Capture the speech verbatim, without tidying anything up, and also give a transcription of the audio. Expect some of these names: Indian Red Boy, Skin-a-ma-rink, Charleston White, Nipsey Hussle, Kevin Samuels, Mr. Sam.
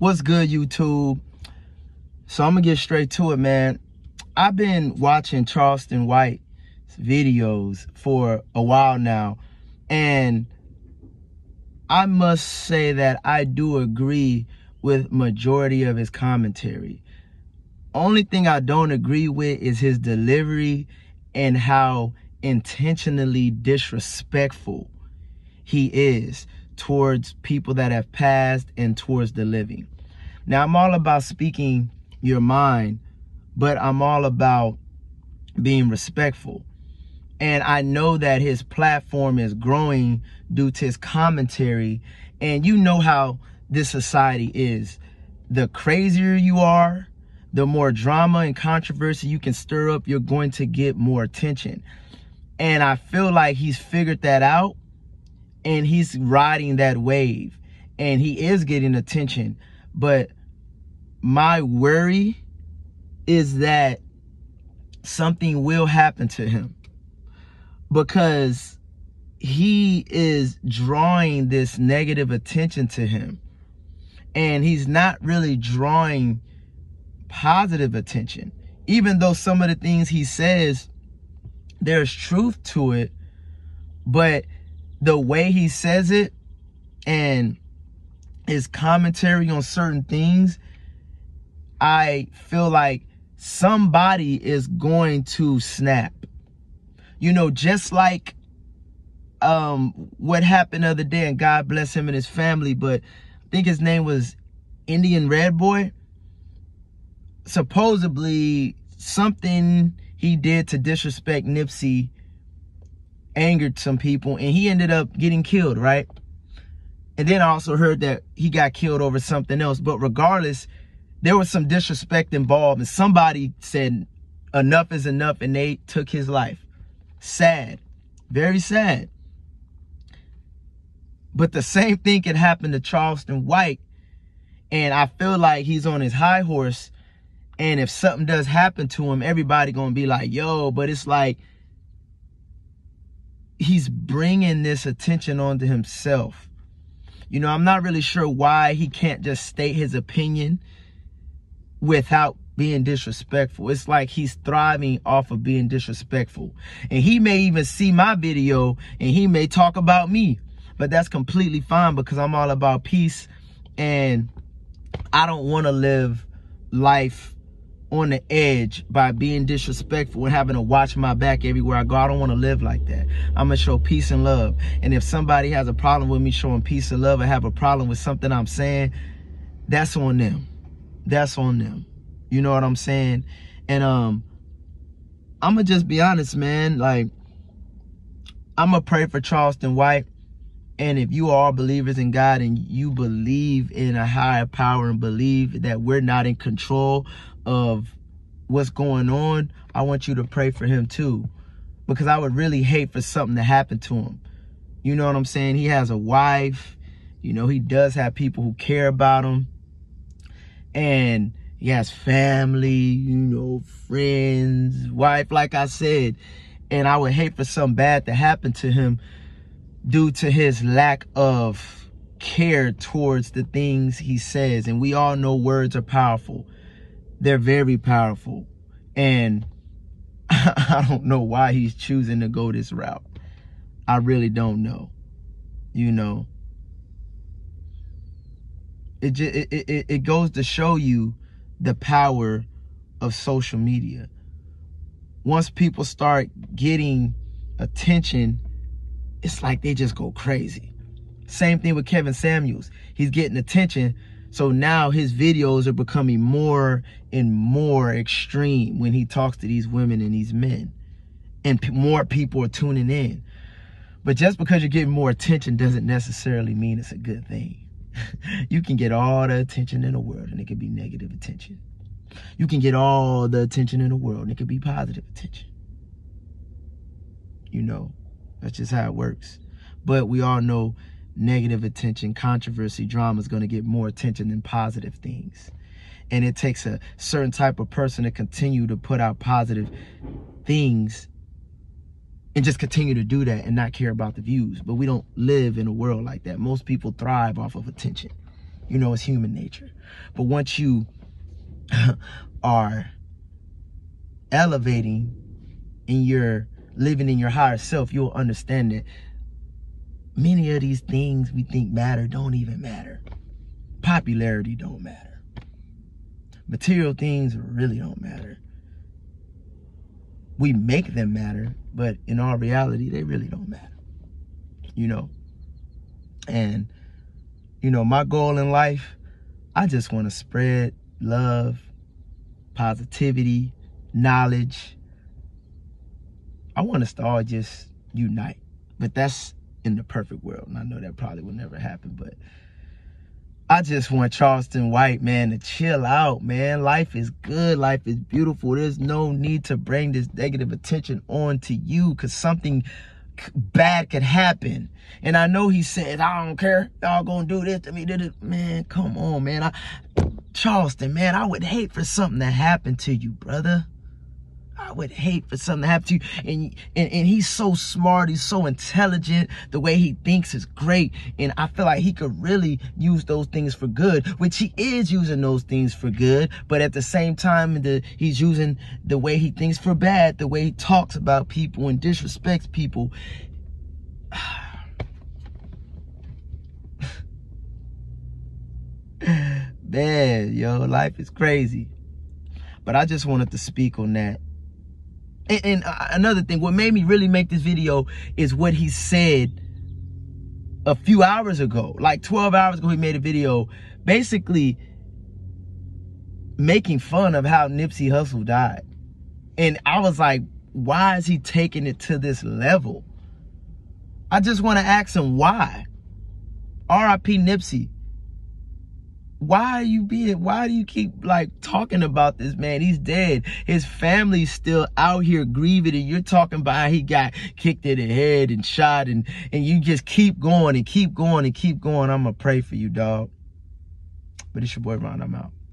What's good, YouTube? So I'm gonna get straight to it, man. I've been watching Charleston White's videos for a while now, and I must say that I do agree with majority of his commentary. Only thing I don't agree with is his delivery and how intentionally disrespectful he is towards people that have passed and towards the living. Now, I'm all about speaking your mind, but I'm all about being respectful. And I know that his platform is growing due to his commentary. And you know how this society is. The crazier you are, the more drama and controversy you can stir up, you're going to get more attention. And I feel like he's figured that out, and he's riding that wave, and he is getting attention. But my worry is that something will happen to him, because he is drawing this negative attention to him, and he's not really drawing positive attention. Even though some of the things he says, there's truth to it, but the way he says it and his commentary on certain things, I feel like somebody is going to snap. You know, just like um, what happened the other day, and God bless him and his family, but I think his name was Indian Red Boy. Supposedly something he did to disrespect Nipsey angered some people, and he ended up getting killed, right? And then I also heard that he got killed over something else. But regardless, there was some disrespect involved, and somebody said enough is enough, and they took his life. Sad, very sad. But the same thing can happen to Charleston White, and I feel like he's on his high horse, and if something does happen to him, everybody gonna be like, yo. But it's like, he's bringing this attention onto himself. You know, I'm not really sure why he can't just state his opinion without being disrespectful. It's like he's thriving off of being disrespectful. And he may even see my video and he may talk about me, but that's completely fine, because I'm all about peace, and I don't want to live life on the edge by being disrespectful and having to watch my back everywhere I go. I don't want to live like that. I'm gonna show peace and love. And if somebody has a problem with me showing peace and love, or have a problem with something I'm saying, that's on them. That's on them. You know what I'm saying? And um, I'm gonna just be honest, man. Like, I'm gonna pray for Charleston White. And if you are believers in God and you believe in a higher power and believe that we're not in control of what's going on, I want you to pray for him too, because I would really hate for something to happen to him. You know what I'm saying? He has a wife. You know, he does have people who care about him, and he has family, you know, friends, wife, like I said. And I would hate for something bad to happen to him due to his lack of care towards the things he says. And we all know words are powerful. They're very powerful. And I don't know why he's choosing to go this route. I really don't know. You know, it just, it, it, it goes to show you the power of social media. Once people start getting attention, it's like they just go crazy. Same thing with Kevin Samuels. He's getting attention, so now his videos are becoming more and more extreme when he talks to these women and these men. And p- more people are tuning in. But just because you're getting more attention doesn't necessarily mean it's a good thing. You can get all the attention in the world, and it could be negative attention. You can get all the attention in the world, and it could be positive attention. You know, that's just how it works. But we all know negative attention, controversy, drama is going to get more attention than positive things. And it takes a certain type of person to continue to put out positive things and just continue to do that and not care about the views. But we don't live in a world like that. Most people thrive off of attention. You know, it's human nature. But once you are elevating and you're living in your higher self, you'll understand that many of these things we think matter don't even matter. Popularity don't matter. Material things really don't matter. We make them matter, but in all reality, they really don't matter, you know? And, you know, my goal in life, I just want to spread love, positivity, knowledge. I want us to all just unite, but that's in the perfect world. And I know that probably will never happen, but I just want Charleston White, man, to chill out, man. Life is good. Life is beautiful. There's no need to bring this negative attention on to you because something bad could happen. And I know he said, I don't care. Y'all going to do this to me. Man, come on, man. I, Charleston, man, I would hate for something to happen to you, brother. I would hate for something to happen to you. And, and, and he's so smart. He's so intelligent. The way he thinks is great. And I feel like he could really use those things for good, which he is using those things for good. But at the same time, the, he's using the way he thinks for bad, the way he talks about people and disrespects people. Man, yo, life is crazy. But I just wanted to speak on that. And, and another thing, what made me really make this video is what he said a few hours ago. Like twelve hours ago, he made a video basically making fun of how Nipsey Hussle died. And I was like, why is he taking it to this level? I just want to ask him why. R I P Nipsey. Why are you being, why do you keep like talking about this man? He's dead. His family's still out here grieving, and you're talking about how he got kicked in the head and shot, and, and you just keep going and keep going and keep going. I'm going to pray for you, dog. But it's your boy, Ron. I'm out.